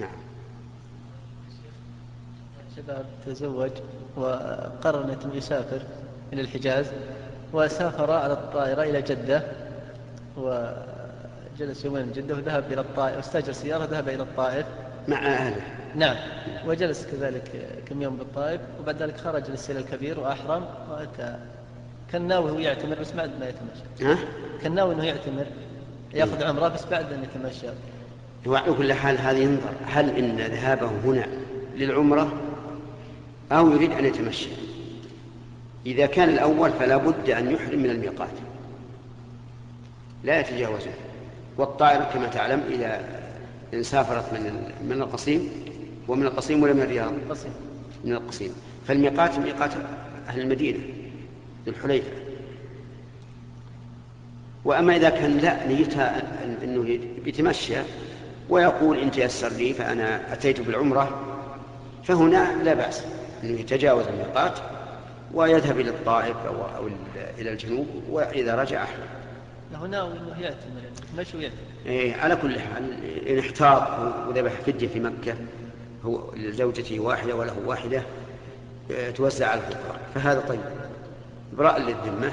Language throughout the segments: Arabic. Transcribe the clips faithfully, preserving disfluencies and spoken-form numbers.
نعم. شباب تزوج وقررت أن يسافر إلى الحجاز، وسافر على الطائرة إلى جدة، وجلس يومين جدة وذهب إلى الطائف، واستأجر سيارة ذهب إلى الطائف مع أهله. نعم. وجلس كذلك كم يوم بالطائف، وبعد ذلك خرج للسيل الكبير وأحرم، وأتى كان ناوي هو يعتمر بس بعد ما يتمشى. ها؟ كان ناوي إنه يعتمر يأخذ عمره بس بعد أن يتمشى. وعلى كل حال هذا ينظر هل إن ذهابه هنا للعمرة أو يريد أن يتمشى. إذا كان الأول فلا بد أن يحرم من الميقات لا يتجاوزه، والطائرة كما تعلم إذا انسافرت من من القصيم، ومن القصيم ولا من الرياض؟ من القصيم. فالميقات ميقات أهل المدينة ذو الحليفة. وأما إذا كان لا نيتها أنه يتمشى ويقول إن تيسر لي فأنا أتيت بالعمرة، فهنا لا بأس أنه يتجاوز الميقات ويذهب إلى الطائف أو إلى الجنوب، وإذا رجع أحلى. هنا وإنه يأتمر مشوا يأتمر. إيه على كل حال إن احتاط وذبح فدية في مكة هو لزوجته واحدة وله واحدة توزع على الفقراء، فهذا طيب إبراء للذمة.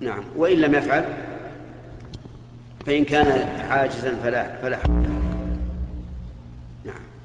نعم. وإن لم يفعل فإن كان عاجزا فلا فلا حرج. نعم.